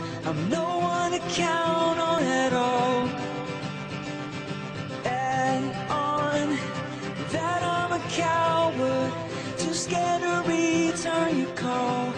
'cause I'm no one to count on at all. Add on that I'm a coward, too scared to return your call.